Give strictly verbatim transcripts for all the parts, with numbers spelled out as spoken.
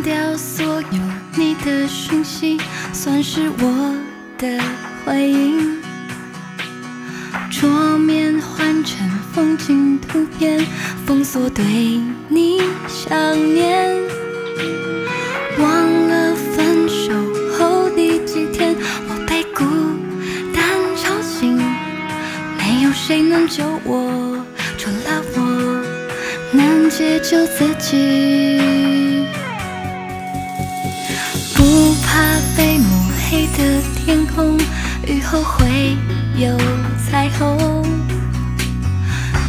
删掉所有你的讯息，算是我的回应。桌面换成风景图片，封锁对你想念。忘了分手后第几天，我被孤单吵醒，没有谁能救我，除了我能解救自己。 黑的天空，雨后会有彩虹。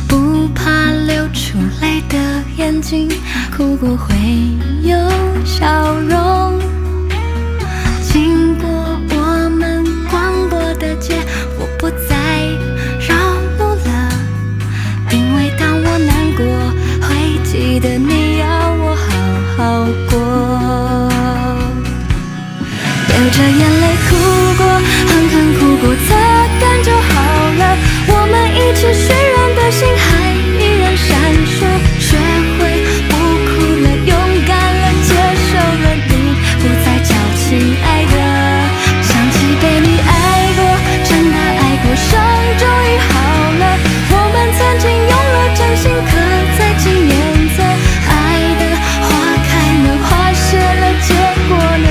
不怕流出泪的眼睛，哭过会有笑容。经过我们广播的街，我不再绕路了，因为当我难过，会记得你要我好好过。 流着眼泪哭过，狠狠哭过，擦干就好了。我们一起渲染的心还依然闪烁。学会不哭了，勇敢了，接受了你不再矫情，爱的。想起被你爱过，真的爱过，伤终于好了。我们曾经用了真心，可在几年后，爱的花开了，花谢了，结果了。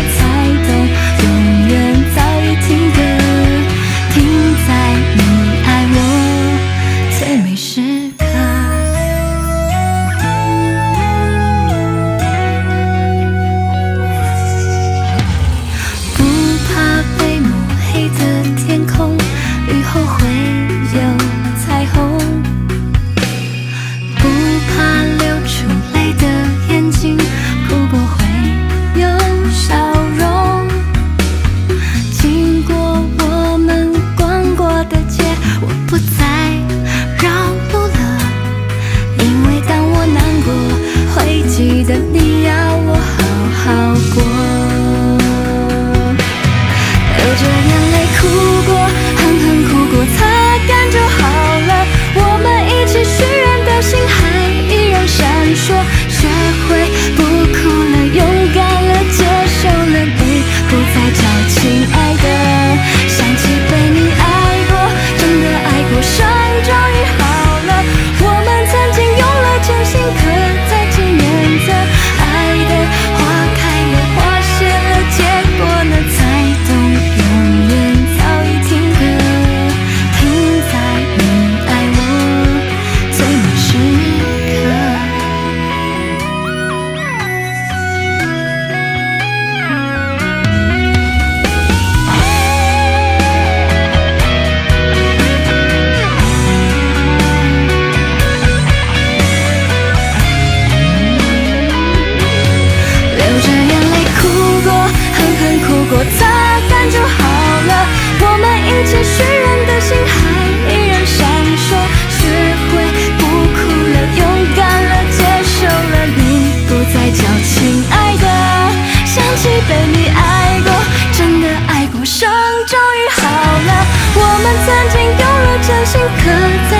可在。